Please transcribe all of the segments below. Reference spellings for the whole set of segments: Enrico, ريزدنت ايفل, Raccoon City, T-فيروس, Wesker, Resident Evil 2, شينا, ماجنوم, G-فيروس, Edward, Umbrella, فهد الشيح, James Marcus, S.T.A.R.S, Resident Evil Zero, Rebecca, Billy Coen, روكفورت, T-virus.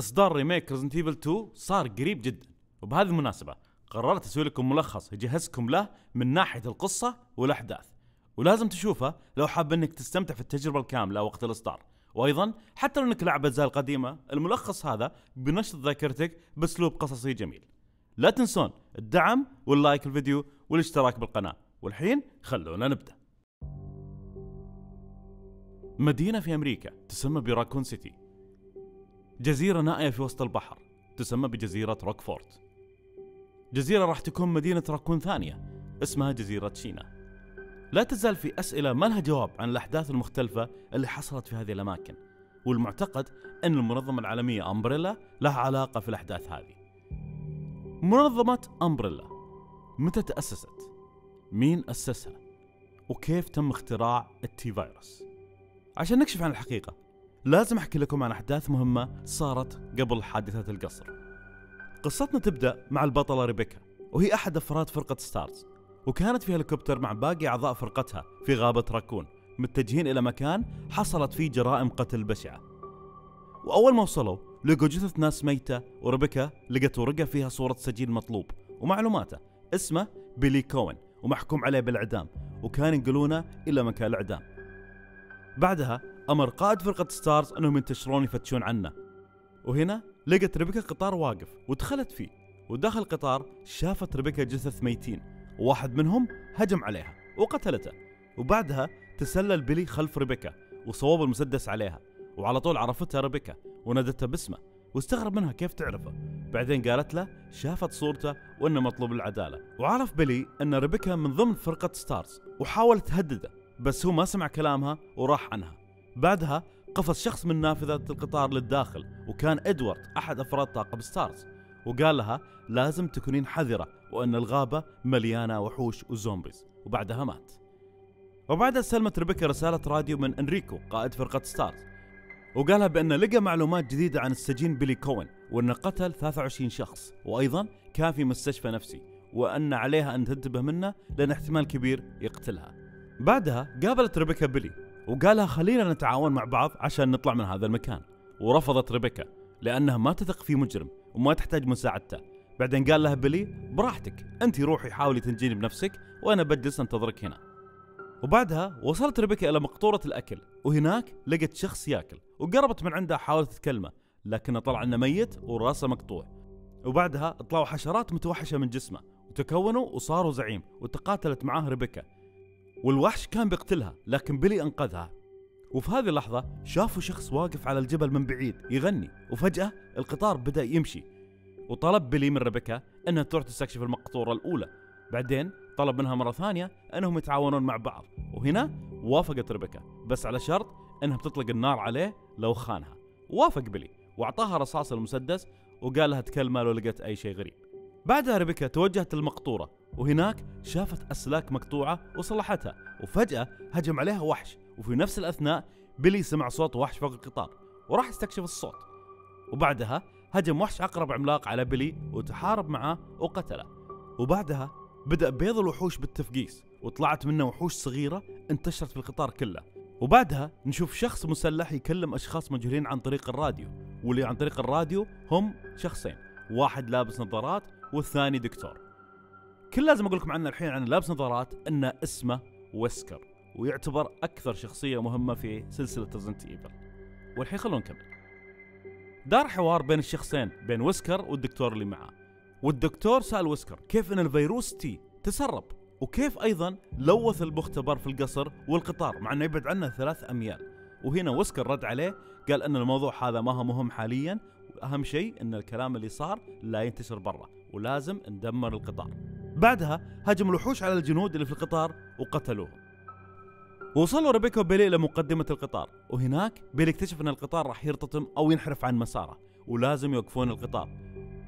اصدار ريميك ريزدنت ايفل 2 صار قريب جدا، وبهذه المناسبه قررت اسوي لكم ملخص يجهزكم له من ناحيه القصه والاحداث، ولازم تشوفه لو حاب انك تستمتع في التجربه الكامله وقت الاصدار. وايضا حتى لو انك لعب اجزاء القديمه، الملخص هذا بنشط ذاكرتك باسلوب قصصي جميل. لا تنسون الدعم واللايك الفيديو والاشتراك بالقناه، والحين خلونا نبدا. مدينه في امريكا تسمى براكون سيتي، جزيره نائيه في وسط البحر تسمى بجزيره روكفورت. جزيره راح تكون مدينه راكون ثانيه اسمها جزيره شينا. لا تزال في أسئلة ما لها جواب عن الأحداث المختلفة اللي حصلت في هذه الأماكن، والمعتقد أن المنظمة العالمية أمبريلا لها علاقة في الأحداث هذه. منظمة أمبريلا متى تأسست؟ مين أسسها؟ وكيف تم اختراع التي-فيروس؟ عشان نكشف عن الحقيقة لازم أحكي لكم عن أحداث مهمة صارت قبل حادثة القصر. قصتنا تبدأ مع البطلة ريبيكا، وهي أحد أفراد فرقة ستارز، وكانت في هليكوبتر مع باقي أعضاء فرقتها في غابة راكون متجهين إلى مكان حصلت فيه جرائم قتل بشعة. وأول ما وصلوا لقوا جثث ناس ميتة، وريبيكا لقت ورقة فيها صورة سجين مطلوب ومعلوماته، اسمه بيلي كوين ومحكوم عليه بالإعدام، وكان ينقلونه إلى مكان الإعدام. بعدها أمر قائد فرقة ستارز أنهم ينتشرون يفتشون عنه، وهنا لقت ريبيكا قطار واقف ودخلت فيه، وداخل القطار شافت ريبيكا جثث ميتين، واحد منهم هجم عليها وقتلته، وبعدها تسلل بيلي خلف ريبيكا وصوب المسدس عليها، وعلى طول عرفتها ريبيكا ونادتها باسمه واستغرب منها كيف تعرفه. بعدين قالت له شافت صورته وانه مطلوب العداله، وعرف بيلي ان ريبيكا من ضمن فرقه ستارز وحاول تهدده، بس هو ما سمع كلامها وراح عنها. بعدها قفز شخص من نافذه القطار للداخل، وكان ادوارد احد افراد طاقم ستارز، وقال لها لازم تكونين حذرة وأن الغابة مليانة وحوش وزومبيز، وبعدها مات. وبعدها استلمت ريبيكا رسالة راديو من انريكو قائد فرقة ستارز، وقالها بأنه لقى معلومات جديدة عن السجين بيلي كوين، وأنه قتل 23 شخص، وأيضا كان في مستشفى نفسي، وأن عليها أن تنتبه منه لأن احتمال كبير يقتلها. بعدها قابلت ريبيكا بيلي وقالها خلينا نتعاون مع بعض عشان نطلع من هذا المكان، ورفضت ريبيكا لأنها ما تثق في مجرم وما تحتاج مساعدته. بعدين قال لها بيلي براحتك، انت روحي حاولي تنجيني بنفسك وانا بجلس انتظرك هنا. وبعدها وصلت ريبيكا الى مقطورة الاكل، وهناك لقت شخص ياكل، وقربت من عنده حاولت تكلمه لكنه طلع انه ميت وراسه مقطوع. وبعدها طلعوا حشرات متوحشة من جسمه وتكونوا وصاروا زعيم، وتقاتلت معاه ريبيكا، والوحش كان بيقتلها لكن بيلي انقذها. وفي هذه اللحظة شافوا شخص واقف على الجبل من بعيد يغني، وفجأة القطار بدأ يمشي، وطلب بيلي من ريبيكا أنها تروح تستكشف المقطورة الأولى. بعدين طلب منها مرة ثانية أنهم يتعاونون مع بعض، وهنا وافقت ريبيكا بس على شرط أنها بتطلق النار عليه لو خانها. وافق بيلي وأعطاها رصاص المسدس وقال لها تكلمه لو لقيت أي شيء غريب. بعدها ريبيكا توجهت للمقطورة، وهناك شافت أسلاك مقطوعة وصلحتها، وفجأة هجم عليها وحش، وفي نفس الأثناء بيلي سمع صوت وحش فوق القطار وراح يستكشف الصوت. وبعدها هجم وحش عقرب عملاق على بيلي وتحارب معه وقتله. وبعدها بدأ بيض الوحوش بالتفقيس، وطلعت منه وحوش صغيرة انتشرت في القطار كله. وبعدها نشوف شخص مسلح يكلم أشخاص مجهولين عن طريق الراديو، واللي عن طريق الراديو هم شخصين، واحد لابس نظارات والثاني دكتور. كل لازم أقول لكم عنه الحين عن لابس نظارات أن اسمه ويسكر، ويعتبر أكثر شخصية مهمة في سلسلة ريزدنت ايفل. والحين خلونا نكمل. دار حوار بين الشخصين، بين ويسكر والدكتور اللي معاه، والدكتور سأل ويسكر كيف أن الفيروس تي تسرب، وكيف أيضا لوث المختبر في القصر والقطار مع أنه يبعد عنه 3 أميال. وهنا ويسكر رد عليه قال أن الموضوع هذا ما هو مهم حاليا، وأهم شيء أن الكلام اللي صار لا ينتشر برا، ولازم ندمر القطار. بعدها هجم الوحوش على الجنود اللي في القطار وقتلوهم. وصلوا ريبيكا وبيلي إلى مقدمة القطار، وهناك بيلي اكتشف أن القطار راح يرتطم أو ينحرف عن مساره ولازم يوقفون القطار.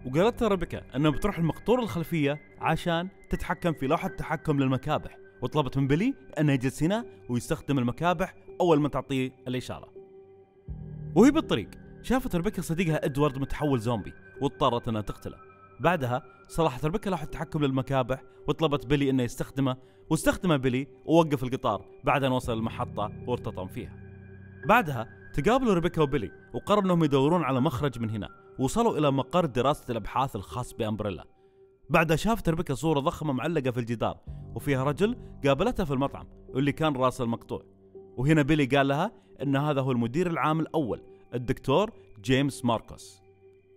وقالت ريبيكا أنها بتروح المقطورة الخلفية عشان تتحكم في لوحة تحكم للمكابح، وطلبت من بيلي أنه يجلس هنا ويستخدم المكابح أول ما تعطيه الإشارة. وهي بالطريق شافت ريبيكا صديقها إدوارد متحول زومبي، واضطرت أنها تقتله. بعدها صلحت ريبيكا لوحة التحكم للمكابح وطلبت بيلي أنه يستخدمه، واستخدمه بيلي ووقف القطار بعد أن وصل المحطة وارتطم فيها. بعدها تقابلوا ريبيكا وبيلي وقرروا انهم يدورون على مخرج من هنا، وصلوا الى مقر دراسة الابحاث الخاص بأمبريلا. بعدها شافت ريبيكا صورة ضخمة معلقة في الجدار وفيها رجل قابلته في المطعم واللي كان راسه المقطوع، وهنا بيلي قال لها ان هذا هو المدير العام الاول الدكتور جيمس ماركوس.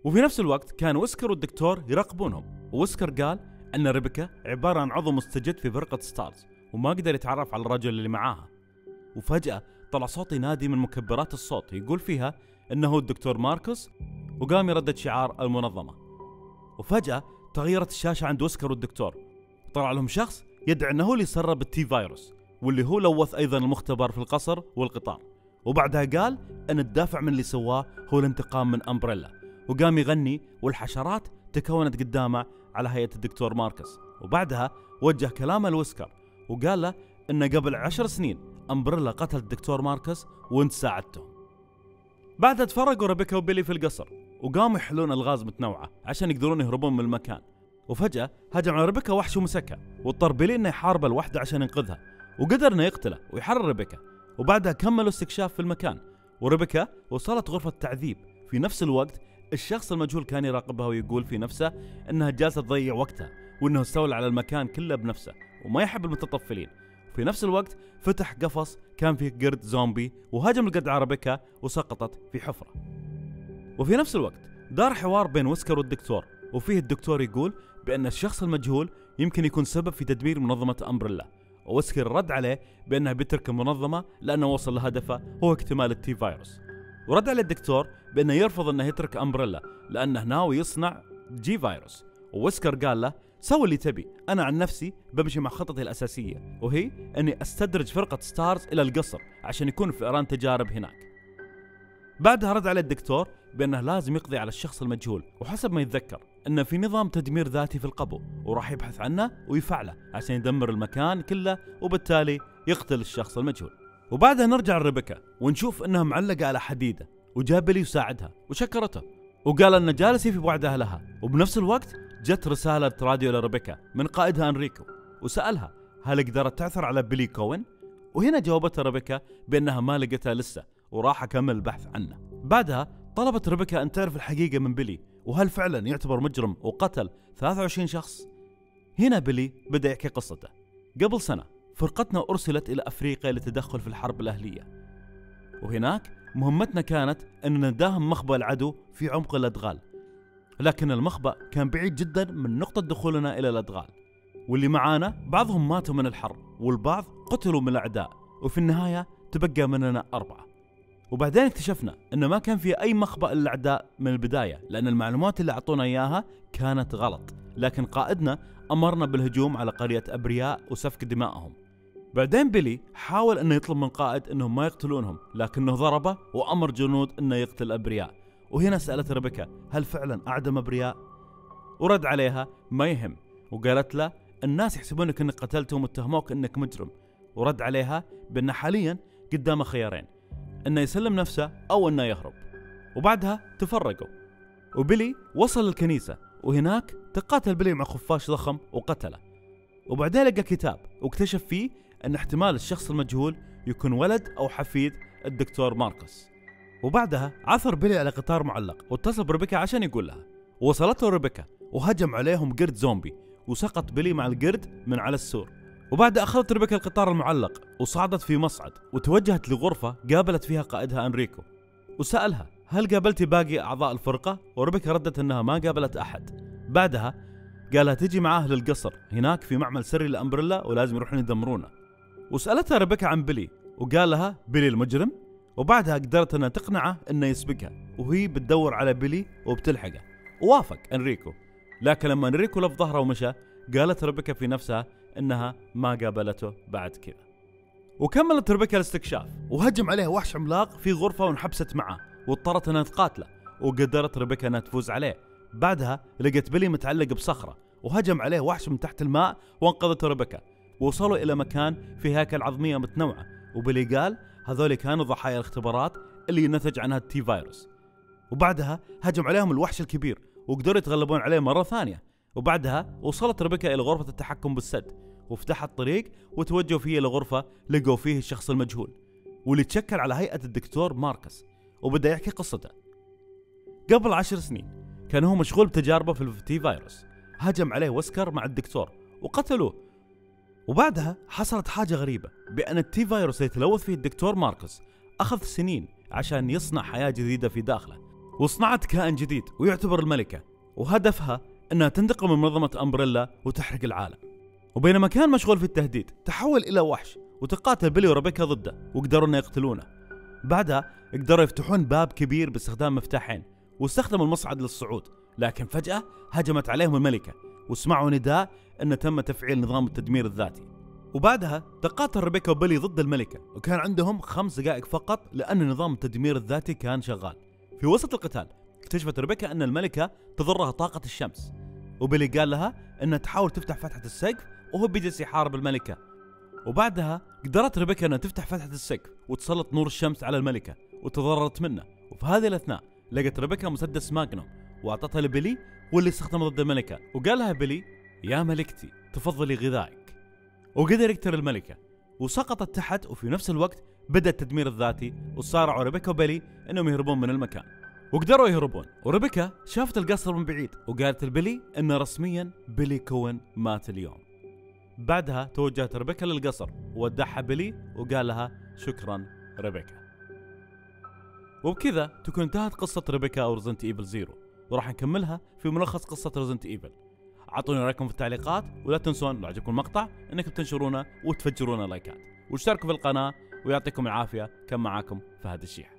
وفي نفس الوقت كان ويسكر والدكتور يراقبونهم، وويسكر قال ان ريبيكا عبارة عن عضو مستجد في فرقة ستارز وما قدر يتعرف على الرجل اللي معاها. وفجأة طلع صوت ينادي من مكبرات الصوت يقول فيها انه الدكتور ماركوس، وقام يردد شعار المنظمة. وفجأة تغيرت الشاشة عند ويسكر والدكتور، طلع لهم شخص يدعي انه اللي سرب الT-فيروس واللي هو لوث ايضا المختبر في القصر والقطار. وبعدها قال ان الدافع من اللي سواه هو الانتقام من أمبريلا، وقام يغني والحشرات تكونت قدامه على هيئة الدكتور ماركوس. وبعدها وجه كلامه لويسكر وقال له ان قبل 10 سنين أمبريلا قتلت الدكتور ماركوس وانت ساعدته. بعدها تفرقوا ريبيكا وبيلي في القصر وقاموا يحلون الغاز متنوعة عشان يقدرون يهربون من المكان. وفجأة هجم على ريبيكا وحش ومسكها، واضطر بيلي انه يحارب الوحدة عشان ينقذها، وقدر انه يقتله ويحرر ريبيكا. وبعدها كملوا استكشاف في المكان، وريبيكا وصلت غرفة تعذيب. في نفس الوقت الشخص المجهول كان يراقبها ويقول في نفسه انها جالسة تضيع وقتها، وانه استولى على المكان كله بنفسه وما يحب المتطفلين. في نفس الوقت فتح قفص كان فيه قرد زومبي وهاجم القرد على ريبيكا وسقطت في حفرة. وفي نفس الوقت دار حوار بين ويسكر والدكتور، وفيه الدكتور يقول بأن الشخص المجهول يمكن يكون سبب في تدمير منظمة أمبريلا، وويسكر رد عليه بأنه بيترك المنظمة لأنه وصل لهدفه هو اكتمال الT-فيروس. ورد عليه الدكتور بأنه يرفض أنه يترك أمبريلا لأنه ناوي يصنع G-فيروس. وويسكر قال له سوي اللي تبي، أنا عن نفسي بمشي مع خطتي الأساسية، وهي أني أستدرج فرقة ستارز إلى القصر عشان يكون فئران تجارب هناك. بعدها رد على الدكتور بأنه لازم يقضي على الشخص المجهول، وحسب ما يتذكر أنه في نظام تدمير ذاتي في القبو وراح يبحث عنه ويفعله عشان يدمر المكان كله وبالتالي يقتل الشخص المجهول. وبعدها نرجع لريبيكا ونشوف أنها معلقة على حديدة، وجاب بيلي يساعدها وشكرته وقال أنه جالس في بعد أهلها. وبنفس الوقت جت رسالة راديو لريبيكا من قائدها أنريكو وسألها هل قدرت تعثر على بيلي كوين، وهنا جاوبتها ريبيكا بأنها ما لقتها لسه وراح أكمل البحث عنه. بعدها طلبت ريبيكا أن تعرف الحقيقة من بيلي، وهل فعلا يعتبر مجرم وقتل 23 شخص؟ هنا بيلي بدأ يحكي قصته. قبل سنة فرقتنا أرسلت إلى أفريقيا للتدخل في الحرب الأهلية، وهناك مهمتنا كانت أن نداهم مخبأ العدو في عمق الأدغال، لكن المخبأ كان بعيد جدا من نقطة دخولنا إلى الأدغال، واللي معانا بعضهم ماتوا من الحرب والبعض قتلوا من الأعداء، وفي النهاية تبقى مننا 4. وبعدين اكتشفنا أنه ما كان في أي مخبأ للأعداء من البداية، لأن المعلومات اللي أعطونا إياها كانت غلط، لكن قائدنا أمرنا بالهجوم على قرية أبرياء وسفك دمائهم. بعدين بيلي حاول أنه يطلب من قائد أنهم ما يقتلونهم، لكنه ضربه وأمر جنود أنه يقتل أبرياء. وهنا سألت ريبيكا هل فعلا أعدم أبرياء؟ ورد عليها ما يهم، وقالت له الناس يحسبونك أنك قتلتهم واتهموك أنك مجرم. ورد عليها بأن حاليا قدامه خيارين، أنه يسلم نفسه أو أنه يهرب. وبعدها تفرقوا، وبيلي وصل للكنيسة، وهناك تقاتل بيلي مع خفاش ضخم وقتله. وبعدين لقى كتاب واكتشف فيه أن احتمال الشخص المجهول يكون ولد أو حفيد الدكتور ماركوس. وبعدها عثر بيلي على قطار معلق واتصل بريبيكا عشان يقول لها. وصلته ريبيكا وهجم عليهم قرد زومبي، وسقط بيلي مع القرد من على السور. وبعدها أخذت ريبيكا القطار المعلق وصعدت في مصعد، وتوجهت لغرفة قابلت فيها قائدها أنريكو وسألها هل قابلتي باقي أعضاء الفرقة؟ وريبيكا ردت أنها ما قابلت أحد. بعدها قالها تجي معاه للقصر، هناك في معمل سري لأمبريلا ولازم يروحون يدمرونه. وسألتها ريبيكا عن بيلي، وقال لها بيلي المجرم. وبعدها قدرت أنها تقنعه أنه يسبقها، وهي بتدور على بيلي وبتلحقه، ووافق أنريكو. لكن لما أنريكو لف ظهره ومشى، قالت ريبيكا في نفسها أنها ما قابلته بعد كذا. وكملت ريبيكا الاستكشاف، وهجم عليها وحش عملاق في غرفة وانحبست معه، واضطرت أنها تقاتله، وقدرت ريبيكا أنها تفوز عليه. بعدها لقت بيلي متعلق بصخرة، وهجم عليه وحش من تحت الماء وانقذته ريبيكا. ووصلوا إلى مكان فيه هياكل عظمية متنوعة، وبيلي قال هذول كانوا ضحايا الاختبارات اللي نتج عنها الT-فيروس. وبعدها هجم عليهم الوحش الكبير، وقدروا يتغلبون عليه مرة ثانية. وبعدها وصلت ريبيكا إلى غرفة التحكم بالسد، وفتحت طريق وتوجهوا فيه إلى غرفة لقوا فيه الشخص المجهول. واللي تشكل على هيئة الدكتور ماركس وبدأ يحكي قصته. قبل 10 سنين كان هو مشغول بتجاربه في التي فيروس، هاجم عليه ويسكر مع الدكتور وقتلوه، وبعدها حصلت حاجة غريبة بأن التي فيروس اللي تلوث فيه الدكتور ماركس أخذ سنين عشان يصنع حياة جديدة في داخله، وصنعت كائن جديد ويعتبر الملكة، وهدفها أنها تنتقم من منظمة أمبريلا وتحرق العالم. وبينما كان مشغول في التهديد تحول إلى وحش وتقاتل بيلي وربيكا ضده، وقدروا إنه يقتلونه. بعدها قدروا يفتحون باب كبير باستخدام مفتاحين، واستخدموا المصعد للصعود، لكن فجأة هجمت عليهم الملكة وسمعوا نداء أن تم تفعيل نظام التدمير الذاتي. وبعدها تقاتل ربيكا وبيلي ضد الملكة، وكان عندهم 5 دقائق فقط لأن نظام التدمير الذاتي كان شغال. في وسط القتال اكتشفت ربيكا أن الملكة تضرها طاقة الشمس، وبيلي قال لها أنها تحاول تفتح فتحة السقف وهو بيجلس يحارب الملكة. وبعدها قدرت ربيكا أنها تفتح فتحة السقف وتسلط نور الشمس على الملكة وتضررت منه، وفي هذه الأثناء لقت ربيكا مسدس ماجنوم وأعطتها لبيلي واللي استخدمه ضد الملكة، وقال لها بيلي يا ملكتي تفضلي غذائك، وقدر يقتل الملكة وسقطت تحت. وفي نفس الوقت بدأ التدمير الذاتي، وصارعوا ربيكا وبيلي أنهم يهربون من المكان، وقدروا يهربون. وربيكا شافت القصر من بعيد وقالت لبيلي أن رسميا بيلي كوين مات اليوم. بعدها توجهت ربيكا للقصر وودعها بيلي وقال لها شكرا ربيكا. وبكذا تكون انتهت قصة ربيكا أو ريزدنت ايفل زيرو، وراح نكملها في ملخص قصة ريزدنت ايفل. اعطوني رايكم في التعليقات، ولا تنسون لو عجبكم المقطع انكم تنشرونه وتفجرونه لايكات واشتركوا في القناة، ويعطيكم العافية. كان معاكم فهد الشيح.